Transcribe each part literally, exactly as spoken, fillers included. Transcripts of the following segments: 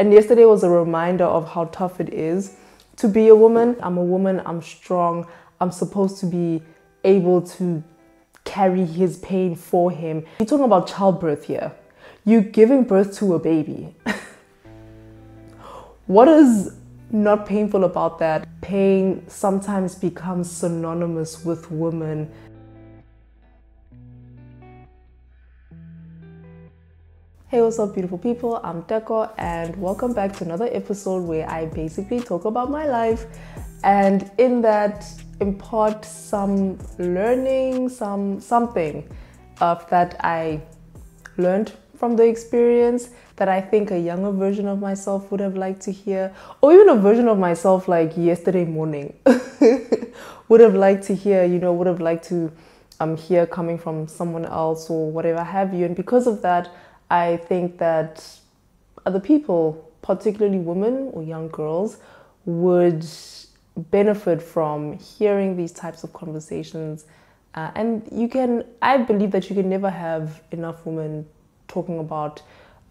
And yesterday was a reminder of how tough it is to be a woman. I'm a woman, I'm strong, I'm supposed to be able to carry his pain for him. You're talking about childbirth here. You're giving birth to a baby. What is not painful about that? Pain sometimes becomes synonymous with women. Hey, what's up beautiful people, I'm Teko and welcome back to another episode where I basically talk about my life and in that impart some learning, some something of that I learned from the experience that I think a younger version of myself would have liked to hear, or even a version of myself like yesterday morning would have liked to hear, you know, would have liked to um, hear coming from someone else or whatever have you. And because of that, I think that other people, particularly women or young girls, would benefit from hearing these types of conversations. Uh, and you can, I believe that you can never have enough women talking about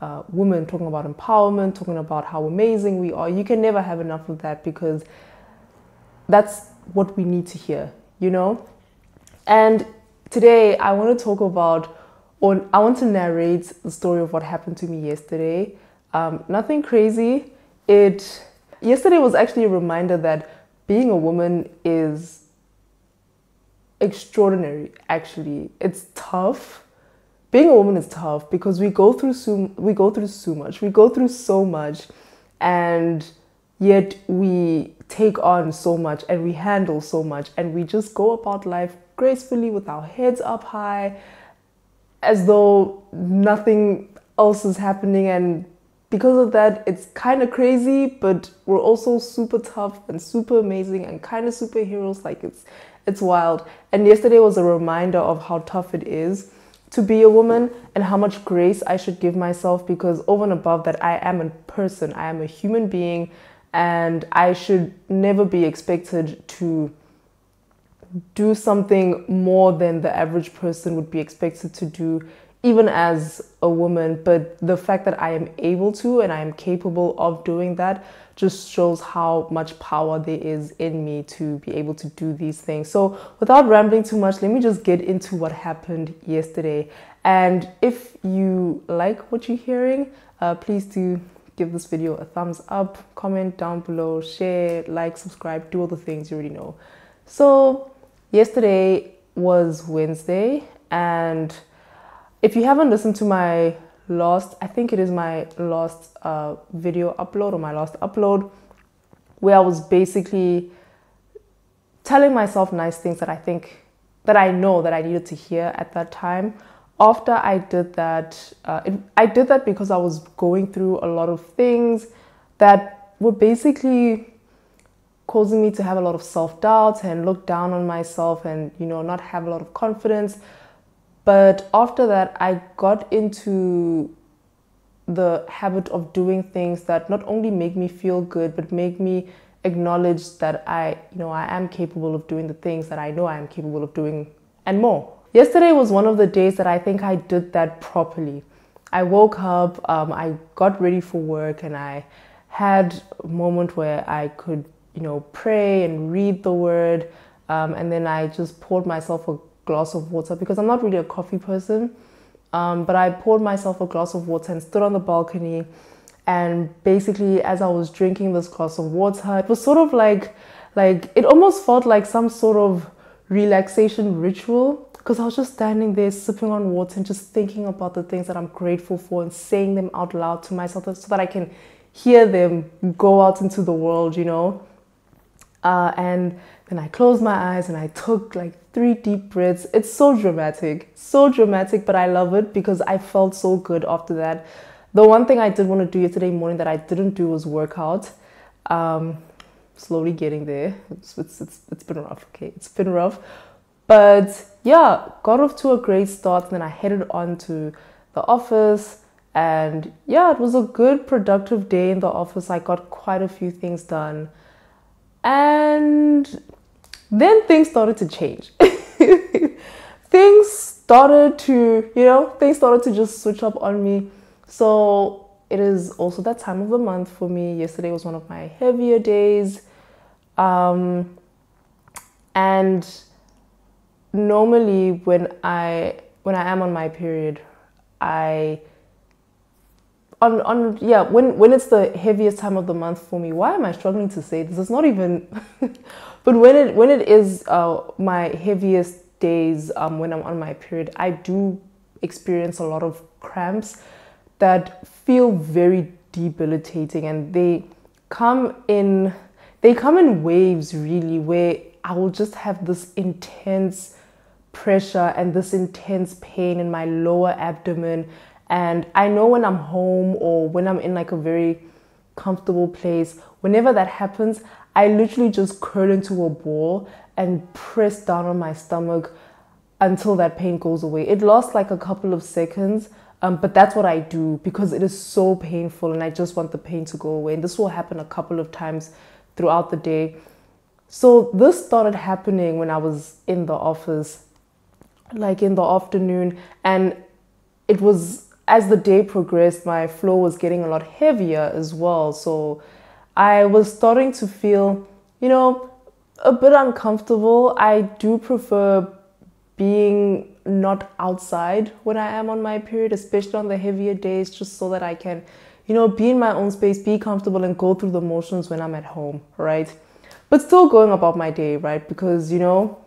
uh, women, talking about empowerment, talking about how amazing we are. You can never have enough of that because that's what we need to hear, you know? And today I want to talk about Or I want to narrate the story of what happened to me yesterday. Um, nothing crazy. It yesterday was actually a reminder that being a woman is extraordinary, actually. It's tough. Being a woman is tough because we go through so we go through so much. We go through so much and yet we take on so much and we handle so much and we just go about life gracefully with our heads up high, as though nothing else is happening. And because of that, it's kind of crazy, but we're also super tough and super amazing and kind of superheroes. Like it's it's wild. And yesterday was a reminder of how tough it is to be a woman and how much grace I should give myself, because over and above that, I am a person, I am a human being, and I should never be expected to do something more than the average person would be expected to do, even as a woman. But the fact that I am able to and I am capable of doing that just shows how much power there is in me to be able to do these things. So without rambling too much, let me just get into what happened yesterday. And if you like what you're hearing, uh, please do give this video a thumbs up, comment down below, share, like, subscribe, do all the things you already know. So yesterday was Wednesday, and if you haven't listened to my last, I think it is my last uh, video upload or my last upload, where I was basically telling myself nice things that I think, that I know that I needed to hear at that time. After I did that, uh, it, I did that because I was going through a lot of things that were basically causing me to have a lot of self-doubt and look down on myself and, you know, not have a lot of confidence. But after that, I got into the habit of doing things that not only make me feel good, but make me acknowledge that I, you know, I am capable of doing the things that I know I am capable of doing and more. Yesterday was one of the days that I think I did that properly. I woke up, um, I got ready for work, and I had a moment where I could, you know, pray and read the word, um, and then I just poured myself a glass of water because I'm not really a coffee person, um, but I poured myself a glass of water and stood on the balcony. And basically, as I was drinking this glass of water, it was sort of like like it almost felt like some sort of relaxation ritual, because I was just standing there sipping on water and just thinking about the things that I'm grateful for and saying them out loud to myself so that I can hear them go out into the world, you know. Uh, and then I closed my eyes and I took like three deep breaths. It's so dramatic, so dramatic, but I love it because I felt so good after that. The one thing I did want to do yesterday morning that I didn't do was work out. Um, slowly getting there. It's, it's, it's, it's been rough, okay? It's been rough. But yeah, got off to a great start. And then I headed on to the office. And yeah, it was a good, productive day in the office. I got quite a few things done. And then things started to change. Things started to, you know, things started to just switch up on me. So It is also that time of the month for me. Yesterday was one of my heavier days. Um, and normally when I, when I am on my period, I, on, on, yeah, when, when it's the heaviest time of the month for me, why am I struggling to say this? It's not even, but when it, when it is uh, my heaviest days, um, when I'm on my period, I do experience a lot of cramps that feel very debilitating, and they come in they come in waves, really, where I will just have this intense pressure and this intense pain in my lower abdomen. And I know when I'm home or when I'm in like a very comfortable place, whenever that happens, I literally just curl into a ball and press down on my stomach until that pain goes away. It lasts like a couple of seconds, Um, but that's what I do because it is so painful and I just want the pain to go away. And this will happen a couple of times throughout the day. So this started happening when I was in the office, like in the afternoon. And it was, as the day progressed, my flow was getting a lot heavier as well. So I was starting to feel, you know, a bit uncomfortable. I do prefer being not outside when I am on my period, especially on the heavier days, just so that I can, you know, be in my own space, be comfortable and go through the motions when I'm at home, right? But still going about my day, right? Because, you know,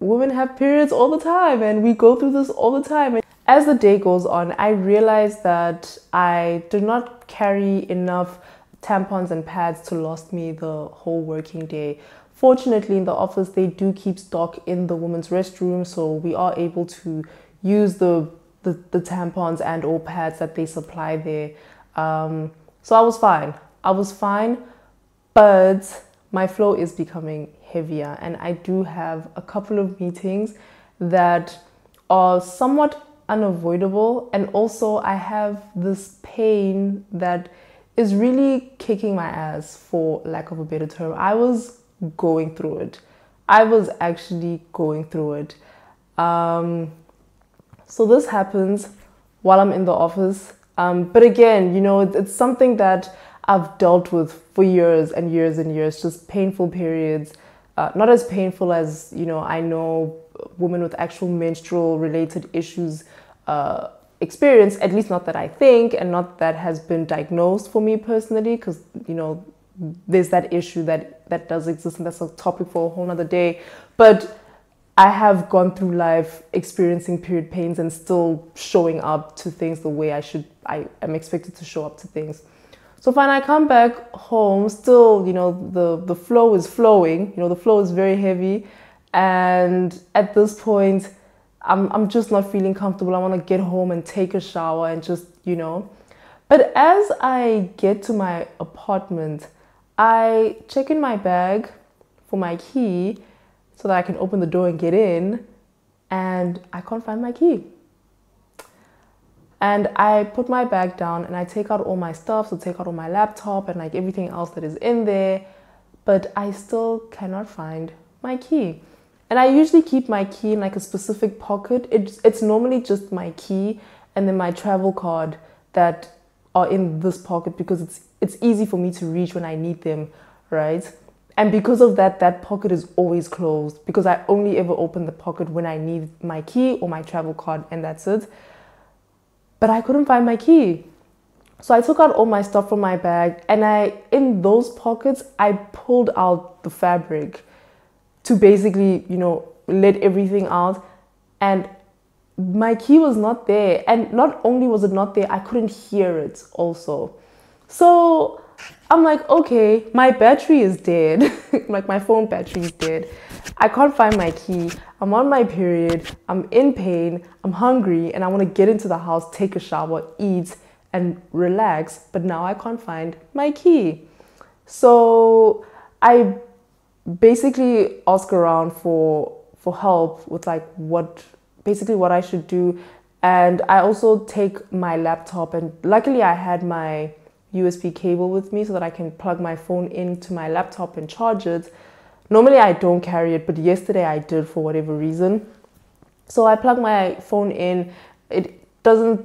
women have periods all the time and we go through this all the time. And as the day goes on, I realized that I did not carry enough tampons and pads to last me the whole working day. Fortunately, in the office, they do keep stock in the women's restroom, so we are able to use the, the, the tampons and or pads that they supply there. Um, so I was fine. I was fine, but my flow is becoming heavier, and I do have a couple of meetings that are somewhat unavoidable, and also I have this pain that is really kicking my ass, for lack of a better term. I was going through it. I was actually going through it. Um, so this happens while I'm in the office. Um, but again, you know, it's something that I've dealt with for years and years and years, just painful periods, uh, not as painful as, you know, I know women with actual menstrual related issues uh, experience, at least not that I think, and not that has been diagnosed for me personally, because, you know, there's that issue that that does exist, and that's a topic for a whole nother day. But I have gone through life experiencing period pains and still showing up to things the way I should, I am expected to show up to things. So fine, I come back home, still, you know, the, the flow is flowing, you know, the flow is very heavy. And at this point, I'm, I'm just not feeling comfortable. I want to get home and take a shower and just, you know. But as I get to my apartment, I check in my bag for my key so that I can open the door and get in, and I can't find my key. And I put my bag down and I take out all my stuff, so take out all my laptop and like everything else that is in there, but I still cannot find my key. And I usually keep my key in like a specific pocket. It's, it's normally just my key and then my travel card that are in this pocket, because it's it's easy for me to reach when I need them, right? And because of that, that pocket is always closed, because I only ever open the pocket when I need my key or my travel card, and that's it. But I couldn't find my key. So I took out all my stuff from my bag, and I, in those pockets, I pulled out the fabric to basically, you know, let everything out. And my key was not there. And not only was it not there, I couldn't hear it also. So I'm like, okay, my battery is dead. Like my phone battery is dead. I can't find my key. I'm on my period. I'm in pain. I'm hungry and I want to get into the house, take a shower, eat and relax. But now I can't find my key. So I basically ask around for, for help with like what, basically what I should do. And I also take my laptop, and luckily I had my U S B cable with me so that I can plug my phone into my laptop and charge it. Normally I don't carry it, but yesterday I did for whatever reason. So I plug my phone in. It doesn't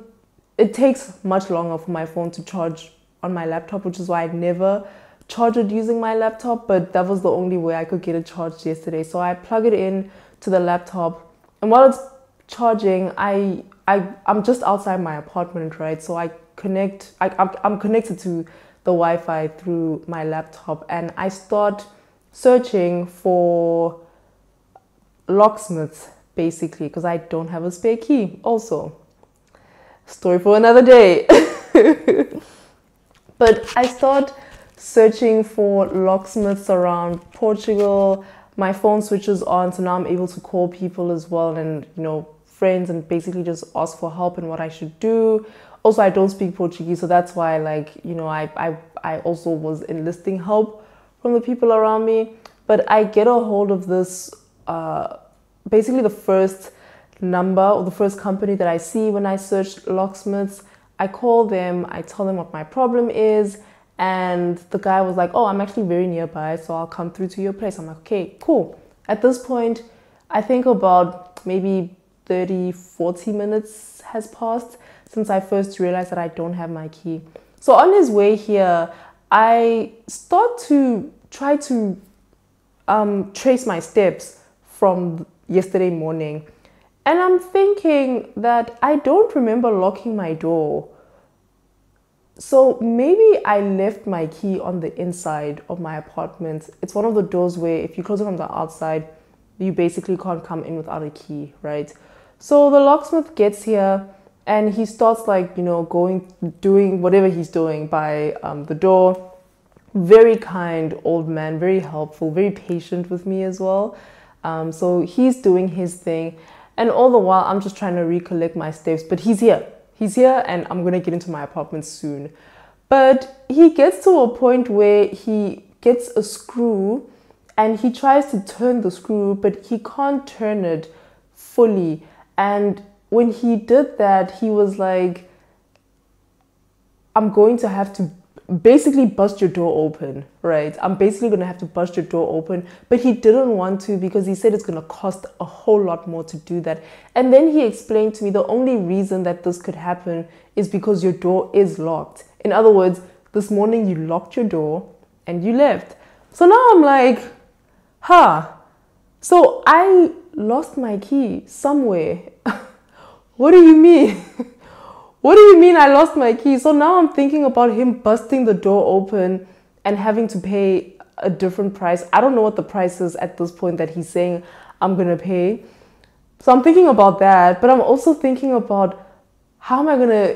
it takes much longer for my phone to charge on my laptop, which is why I never charge it using my laptop, but that was the only way I could get it charged yesterday. So I plug it in to the laptop, and while it's charging, I, I, I'm just outside my apartment, right? So I connect, I, I'm, I'm connected to the Wi-Fi through my laptop, and I start searching for locksmiths, basically, because I don't have a spare key. Also, story for another day. But I start searching for locksmiths around Portugal. My phone switches on, so now I'm able to call people as well, and, you know, friends, and basically just ask for help and what I should do. Also, I don't speak Portuguese, so that's why, like, you know, I, I, I also was enlisting help from the people around me. But I get a hold of this, uh, basically the first number or the first company that I see when I search locksmiths. I call them, I tell them what my problem is, and the guy was like, oh, I'm actually very nearby, so I'll come through to your place. I'm like, okay, cool. At this point, I think about maybe thirty, forty minutes has passed since I first realized that I don't have my key. So on his way here, I start to try to um, trace my steps from yesterday morning. And I'm thinking that I don't remember locking my door. So maybe I left my key on the inside of my apartment. It's one of the doors where if you close it from the outside, you basically can't come in without a key, right? So the locksmith gets here, and he starts, like, you know, going, doing whatever he's doing by um, the door. Very kind old man, very helpful, very patient with me as well. Um, so he's doing his thing. And all the while, I'm just trying to recollect my steps, but he's here. He's here, and I'm going to get into my apartment soon. But he gets to a point where he gets a screw, and he tries to turn the screw, but he can't turn it fully. And when he did that, he was like, I'm going to have to basically bust your door open, right? I'm basically going to have to bust your door open. But he didn't want to, because he said it's going to cost a whole lot more to do that. And then he explained to me the only reason that this could happen is because your door is locked. In other words, this morning you locked your door and you left. So now I'm like, huh, so I lost my key somewhere. What do you mean? What do you mean I lost my key? So now I'm thinking about him busting the door open and having to pay a different price. I don't know what the price is at this point that he's saying I'm gonna pay. So I'm thinking about that, but I'm also thinking about how am I gonna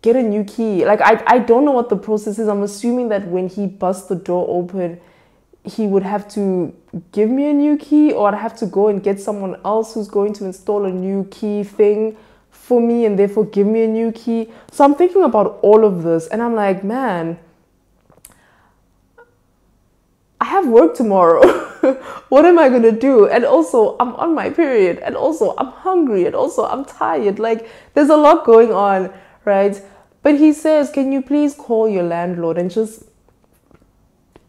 get a new key? Like, I, I don't know what the process is. I'm assuming that when he busts the door open, he would have to give me a new key, or I'd have to go and get someone else who's going to install a new key thing for me, and therefore give me a new key. So I'm thinking about all of this, and I'm like, man, I have work tomorrow. What am I gonna do? And also, I'm on my period, and also I'm hungry, and also I'm tired. Like, there's a lot going on, right? But he says, can you please call your landlord and just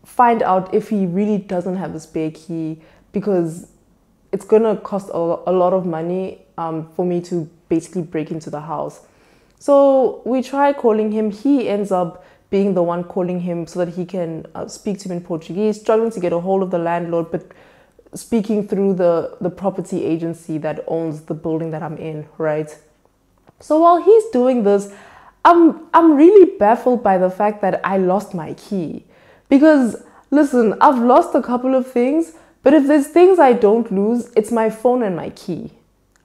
find out if he really doesn't have a spare key, because it's gonna cost a lot of money um, for me to basically break into the house. So we try calling him. He ends up being the one calling him so that he can uh, speak to him in Portuguese, struggling to get a hold of the landlord, but speaking through the, the property agency that owns the building that I'm in, right? So while he's doing this, I'm, I'm really baffled by the fact that I lost my key. Because, listen, I've lost a couple of things, but if there's things I don't lose, it's my phone and my key.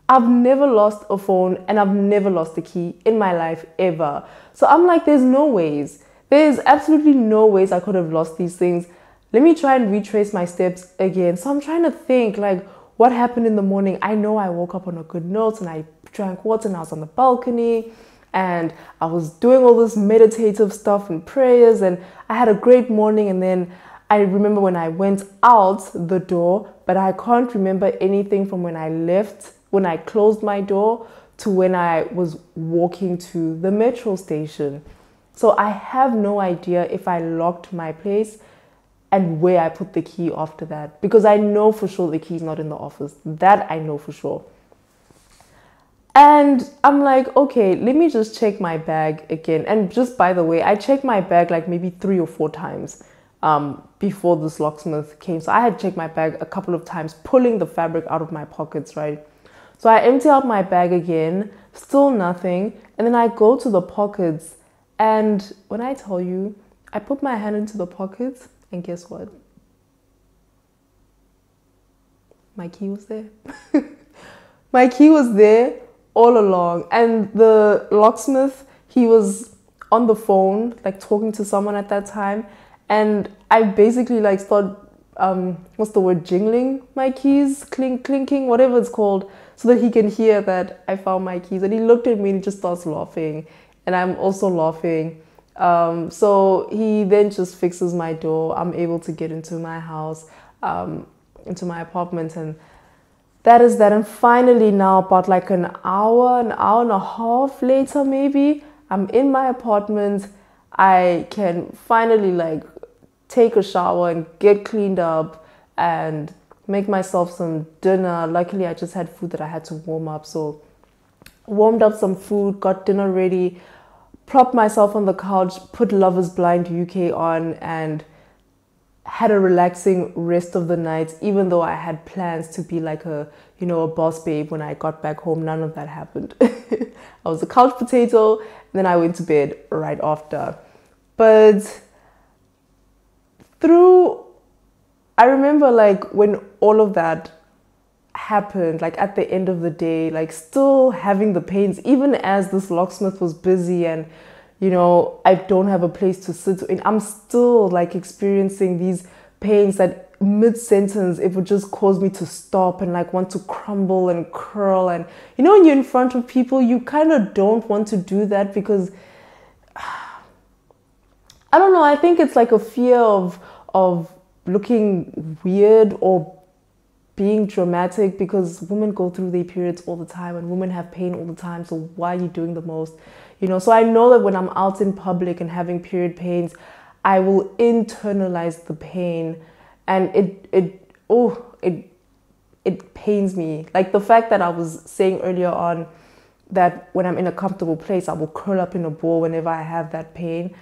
I've never lost a phone, and I've never lost a key in my life ever. So I'm like, there's no ways. There's absolutely no ways I could have lost these things. Let me try and retrace my steps again. So I'm trying to think, like, what happened in the morning? I know I woke up on a good note, and I drank water, and I was on the balcony, and I was doing all this meditative stuff and prayers, and I had a great morning. And then I remember when I went out the door, but I can't remember anything from when I left, when I closed my door, to when I was walking to the metro station. So I have no idea if I locked my place and where I put the key after that, because I know for sure the key is not in the office. That I know for sure. And I'm like, okay, let me just check my bag again. And just by the way, I checked my bag like maybe three or four times um, before this locksmith came. So I had checked my bag a couple of times, pulling the fabric out of my pockets, right? So I empty out my bag again, still nothing. And then I go to the pockets. And when I tell you, I put my hand into the pockets and guess what? My key was there. My key was there all along. And the locksmith, he was on the phone, like talking to someone at that time. And I basically like started, um, what's the word, jingling my keys, clink, clinking, whatever it's called, so that he can hear that I found my keys. And he looked at me and he just starts laughing. And I'm also laughing. Um, so he then just fixes my door. I'm able to get into my house, um, into my apartment, and that is that. And finally now, about like an hour, an hour and a half later maybe, I'm in my apartment. I can finally like take a shower and get cleaned up and make myself some dinner. Luckily, I just had food that I had to warm up. So warmed up some food, got dinner ready, propped myself on the couch, put Lovers Blind U K on, and had a relaxing rest of the night. Even though I had plans to be like a, you know, a boss babe when I got back home, none of that happened. I was a couch potato, and then I went to bed right after. But through, I remember like when all of that happened, like at the end of the day, like still having the pains, even as this locksmith was busy and, you know, I don't have a place to sit in, I'm still like experiencing these pains that mid-sentence, it would just cause me to stop and like want to crumble and curl. And you know, when you're in front of people, you kind of don't want to do that because, I don't know, I think it's like a fear of, of looking weird or being dramatic, because women go through their periods all the time and women have pain all the time. So why are you doing the most? You know, so I know that when I'm out in public and having period pains, I will internalize the pain, and it, it, oh, it, it pains me. Like the fact that I was saying earlier on that when I'm in a comfortable place, I will curl up in a ball whenever I have that pain,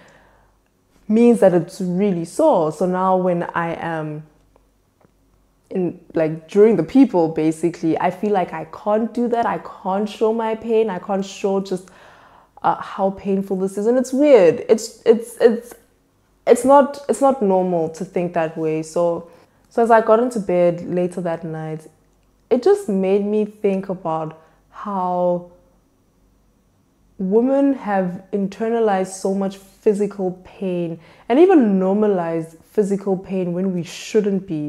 means that it's really sore. So now when I am in, like during the people, basically, I feel like I can't do that. I can't show my pain. I can't show just Uh, how painful this is. And it's weird. It's it's it's it's not it's not normal to think that way. So so as I got into bed later that night, it just made me think about how women have internalized so much physical pain and even normalized physical pain when we shouldn't be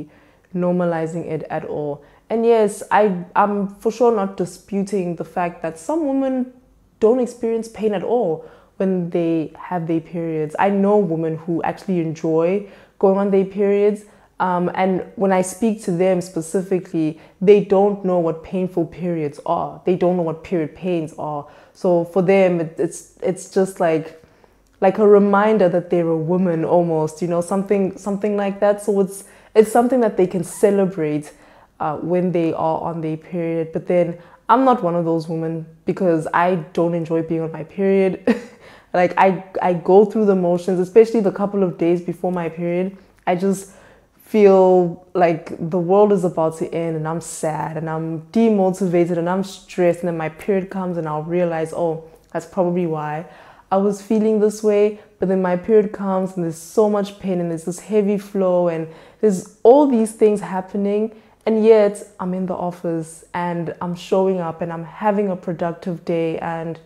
normalizing it at all. And yes, I I'm for sure not disputing the fact that some women don't experience pain at all when they have their periods. I know women who actually enjoy going on their periods, um, and when I speak to them specifically, they don't know what painful periods are. They don't know what period pains are. So for them, it, it's it's just like like a reminder that they're a woman almost, you know, something something like that. So it's it's something that they can celebrate uh, when they are on their period. But then, I'm not one of those women, because I don't enjoy being on my period. Like I, I go through the motions, especially the couple of days before my period. I just feel like the world is about to end, and I'm sad and I'm demotivated and I'm stressed. And then my period comes and I'll realize, oh, that's probably why I was feeling this way. But then my period comes and there's so much pain and there's this heavy flow and there's all these things happening. And yet I'm in the office and I'm showing up and I'm having a productive day and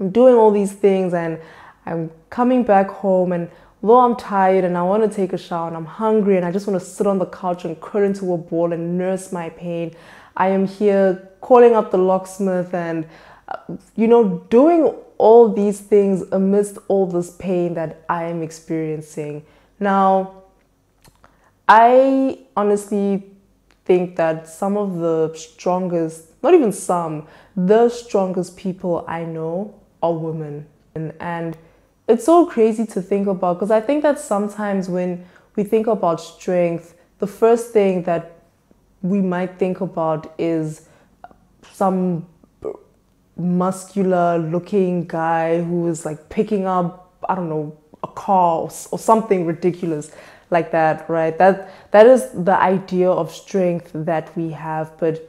I'm doing all these things and I'm coming back home, and though I'm tired and I want to take a shower and I'm hungry and I just want to sit on the couch and curl into a ball and nurse my pain, I am here calling up the locksmith and, you know, doing all these things amidst all this pain that I am experiencing. Now, I honestly think that some of the strongest, not even some, the strongest people I know are women. And, and it's so crazy to think about, because I think that sometimes when we think about strength, the first thing that we might think about is some muscular looking guy who was like picking up, I don't know, a car or, or something ridiculous like that, right? That that is the idea of strength that we have. But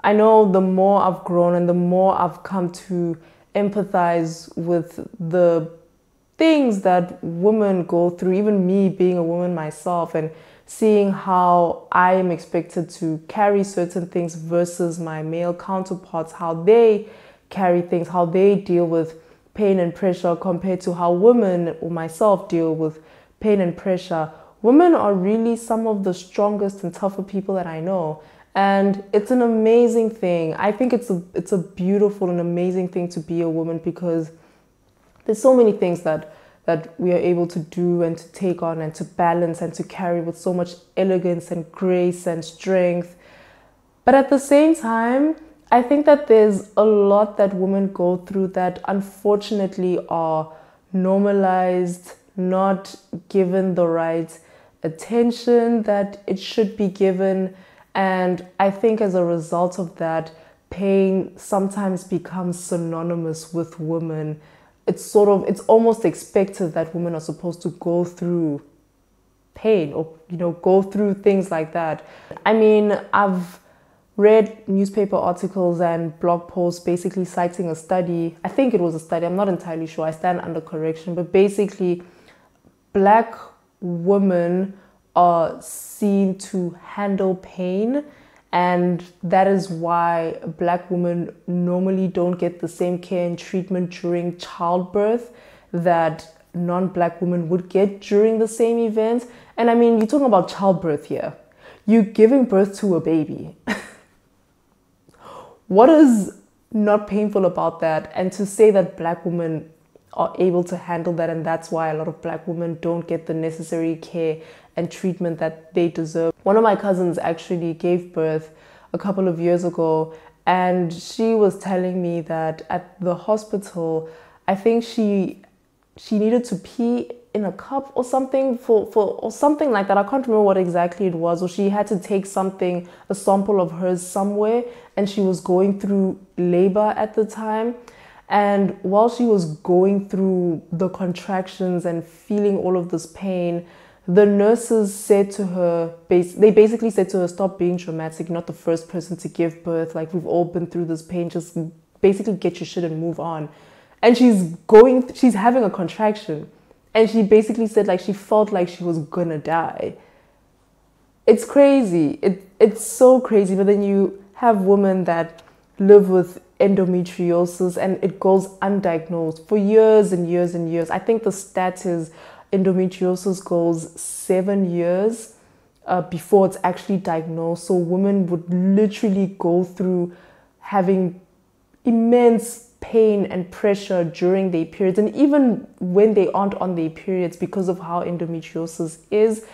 I know the more I've grown and the more I've come to empathize with the things that women go through, even me being a woman myself, and seeing how I am expected to carry certain things versus my male counterparts, how they carry things, how they deal with pain and pressure compared to how women or myself deal with pain and pressure. Women are really some of the strongest and tougher people that I know. And it's an amazing thing. I think it's a, it's a beautiful and amazing thing to be a woman, because there's so many things that, that we are able to do and to take on and to balance and to carry with so much elegance and grace and strength. But at the same time, I think that there's a lot that women go through that unfortunately are normalized, not given the right attention that it should be given. And I think as a result of that, pain sometimes becomes synonymous with women. It's sort of, it's almost expected that women are supposed to go through pain, or, you know, go through things like that. I mean, I've read newspaper articles and blog posts basically citing a study. I think it was a study, I'm not entirely sure, I stand under correction, but basically black women are seen to handle pain, and that is why black women normally don't get the same care and treatment during childbirth that non-black women would get during the same event. And I mean, you're talking about childbirth here. You're giving birth to a baby. What is not painful about that? And to say that black women are able to handle that, and that's why a lot of black women don't get the necessary care and treatment that they deserve. One of my cousins actually gave birth a couple of years ago, and she was telling me that at the hospital, I think she she needed to pee in a cup or something for, for or something like that. I can't remember what exactly it was, or she had to take something, a sample of hers somewhere, and she was going through labor at the time. And while she was going through the contractions and feeling all of this pain, the nurses said to her, they basically said to her, stop being dramatic, you're not the first person to give birth, like we've all been through this pain, just basically get your shit and move on. And she's going, she's having a contraction, and she basically said like she felt like she was gonna die. It's crazy, it, it's so crazy. But then you have women that live with endometriosis and it goes undiagnosed for years and years and years. I think the stat is endometriosis goes seven years uh, before it's actually diagnosed. So women would literally go through having immense pain and pressure during their periods, and even when they aren't on their periods, because of how endometriosis is.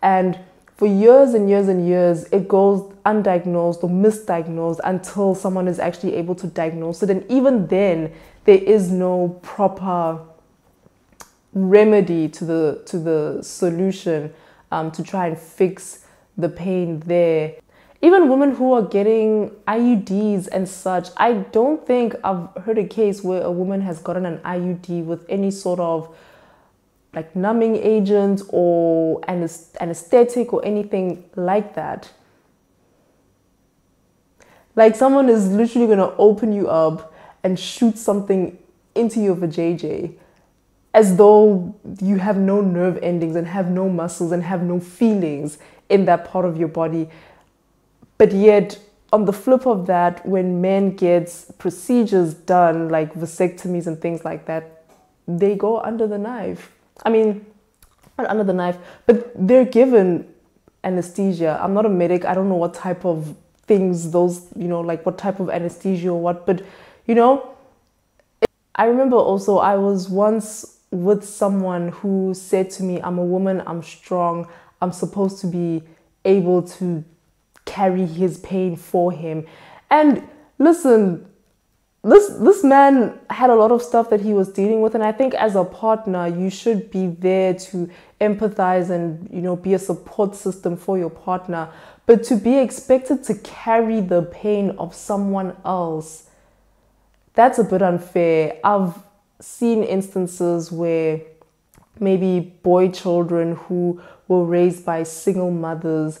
And for years and years and years, it goes undiagnosed or misdiagnosed until someone is actually able to diagnose it. And even then, there is no proper remedy to the, to the solution um, to try and fix the pain there. Even women who are getting I U Ds and such, I don't think I've heard a case where a woman has gotten an I U D with any sort of like numbing agent or anesthetic or anything like that. Like someone is literally going to open you up and shoot something into your vajayjay as though you have no nerve endings and have no muscles and have no feelings in that part of your body. But yet on the flip of that, when men get procedures done like vasectomies and things like that, they go under the knife. I mean, not under the knife, but they're given anesthesia. I'm not a medic. I don't know what type of things those, you know, like what type of anesthesia or what, but, you know, it, I remember also I was once with someone who said to me, I'm a woman, I'm strong, I'm supposed to be able to carry his pain for him. And listen, This, this man had a lot of stuff that he was dealing with, and I think as a partner, you should be there to empathize and, you know, be a support system for your partner. But to be expected to carry the pain of someone else, that's a bit unfair. I've seen instances where maybe boy children who were raised by single mothers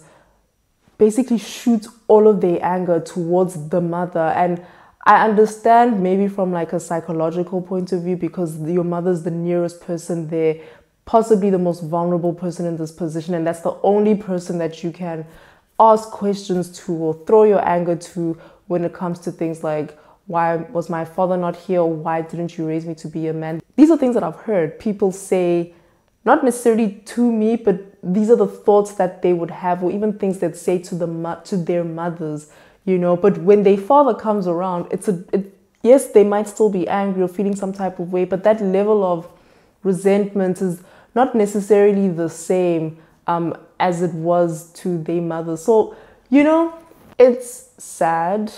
basically shoot all of their anger towards the mother. And I understand maybe from like a psychological point of view, because your mother's the nearest person there, possibly the most vulnerable person in this position, and that's the only person that you can ask questions to or throw your anger to when it comes to things like, why was my father not here? Why didn't you raise me to be a man? These are things that I've heard people say, not necessarily to me, but these are the thoughts that they would have, or even things that say to the to their mothers, you know. But when their father comes around, it's a it, yes, they might still be angry or feeling some type of way, but that level of resentment is not necessarily the same um, as it was to their mother. So, you know, it's sad.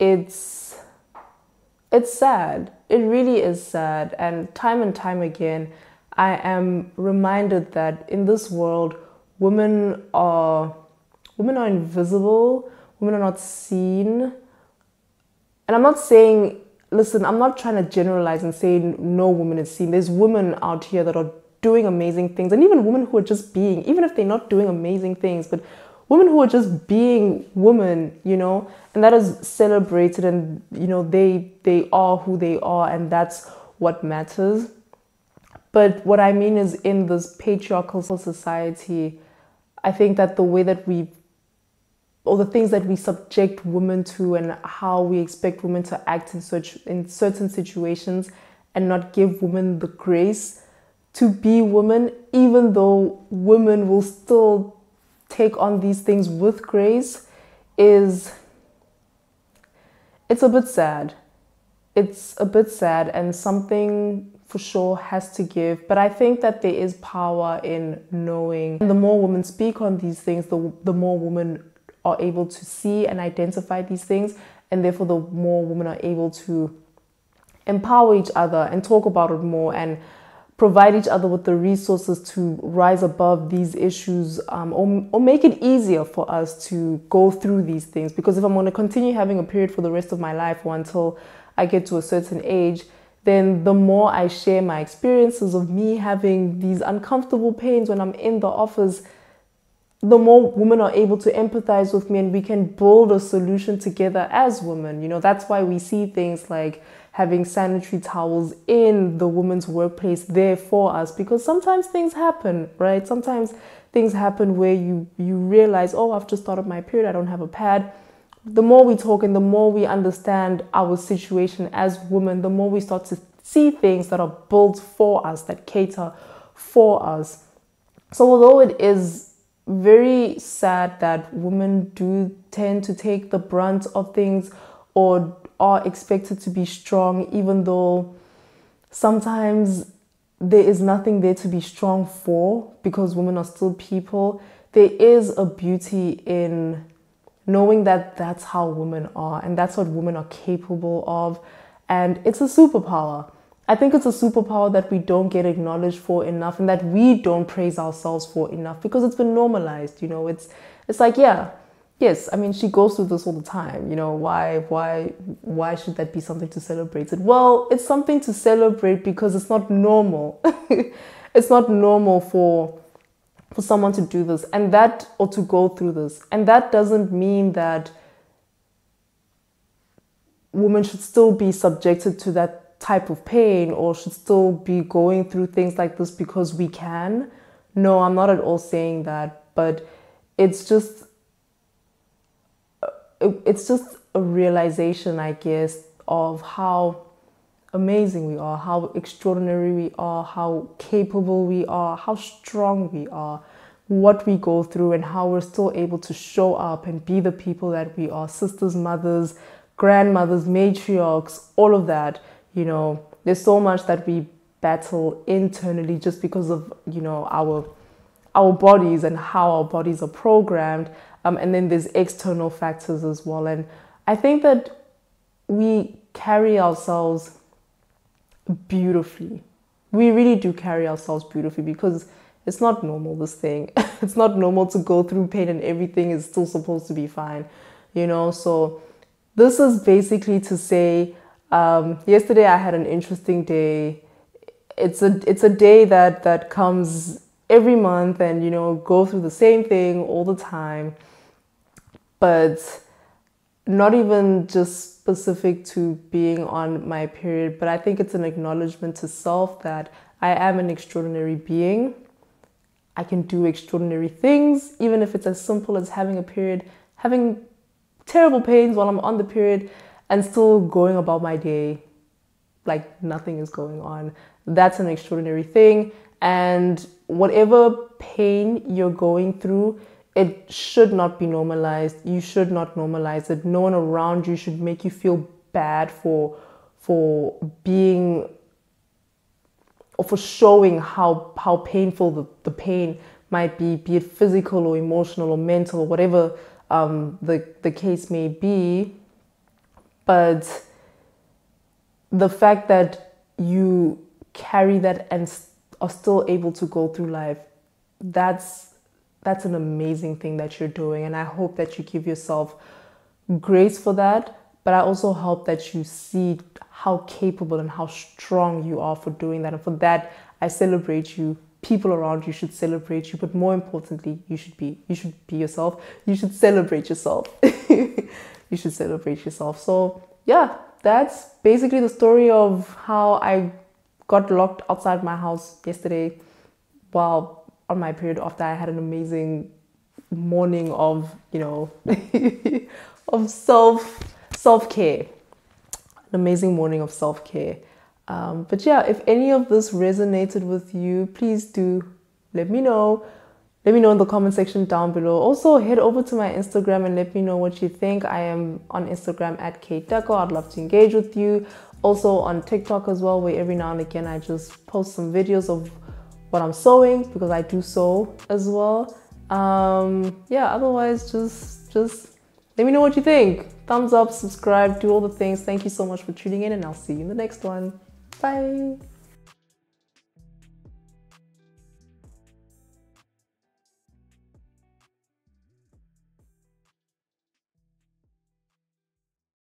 It's it's sad. It really is sad. And time and time again, I am reminded that in this world, women are women are invisible. Women are not seen. And I'm not saying, listen, I'm not trying to generalize and say no woman is seen. There's women out here that are doing amazing things, and even women who are just being, even if they're not doing amazing things, but women who are just being women, you know, and that is celebrated, and, you know, they they are who they are, and that's what matters. But what I mean is, in this patriarchal society, I think that the way that we, or the things that we subject women to, and how we expect women to act in, such, in certain situations, and not give women the grace to be women, even though women will still take on these things with grace, is it's a bit sad. It's a bit sad, and something for sure has to give. But I think that there is power in knowing, and the more women speak on these things, the, the more women are able to see and identify these things, and therefore the more women are able to empower each other and talk about it more, and provide each other with the resources to rise above these issues, um, or, or make it easier for us to go through these things. Because if I'm going to continue having a period for the rest of my life, or until I get to a certain age, then the more I share my experiences of me having these uncomfortable pains when I'm in the office, the more women are able to empathize with me, and we can build a solution together as women. You know, that's why we see things like having sanitary towels in the women's workplace there for us, because sometimes things happen, right? Sometimes things happen where you, you realize, oh, I've just started my period, I don't have a pad. The more we talk and the more we understand our situation as women, the more we start to see things that are built for us, that cater for us. So although it is very sad that women do tend to take the brunt of things, or are expected to be strong, even though sometimes there is nothing there to be strong for, because women are still people, there is a beauty in knowing that that's how women are, and that's what women are capable of, and it's a superpower. I think it's a superpower that we don't get acknowledged for enough, and that we don't praise ourselves for enough, because it's been normalized, you know. It's it's like, yeah, yes, I mean, she goes through this all the time, you know, why why why should that be something to celebrate? Well, it's something to celebrate because it's not normal. It's not normal for for someone to do this, and that, or to go through this. And that doesn't mean that women should still be subjected to that type of pain, or should still be going through things like this because we can. No, I'm not at all saying that, but it's just it's just a realization, I guess, of how amazing we are, how extraordinary we are, how capable we are, how strong we are, what we go through, and how we're still able to show up and be the people that we are. Sisters, mothers, grandmothers, matriarchs, all of that. You know, there's so much that we battle internally just because of, you know, our our bodies and how our bodies are programmed. Um, and then there's external factors as well. And I think that we carry ourselves beautifully. We really do carry ourselves beautifully, because it's not normal, this thing. It's not normal to go through pain and everything is still supposed to be fine, you know. So this is basically to say, Um, yesterday I had an interesting day. It's a it's a day that that comes every month, and you know, go through the same thing all the time, but not even just specific to being on my period, but I think it's an acknowledgement to self that I am an extraordinary being. I can do extraordinary things, even if it's as simple as having a period, having terrible pains while I'm on the period, and still going about my day like nothing is going on. That's an extraordinary thing. And whatever pain you're going through, it should not be normalized. You should not normalize it. No one around you should make you feel bad for, for being or for showing how, how painful the, the pain might be, be it physical or emotional or mental or whatever um, the, the case may be. But the fact that you carry that and are still able to go through life, that's That's an amazing thing that you're doing, and I hope that you give yourself grace for that, but I also hope that you see how capable and how strong you are for doing that. And for that, I celebrate you. People around you should celebrate you, but more importantly, you should be you should be yourself. You should celebrate yourself. You should celebrate yourself. So yeah, that's basically the story of how I got locked outside my house yesterday while on my period, after I had an amazing morning of, you know, of self, self-care, an amazing morning of self-care. Um, but yeah, if any of this resonated with you, please do let me know. Let me know in the comment section down below. Also, head over to my Instagram and let me know what you think. I am on Instagram at KayTeko. I'd love to engage with you. Also on TikTok as well, where every now and again I just post some videos of what I'm sewing, because I do sew as well. Um, yeah, otherwise just just let me know what you think. Thumbs up, subscribe, do all the things. Thank you so much for tuning in, and I'll see you in the next one. Bye.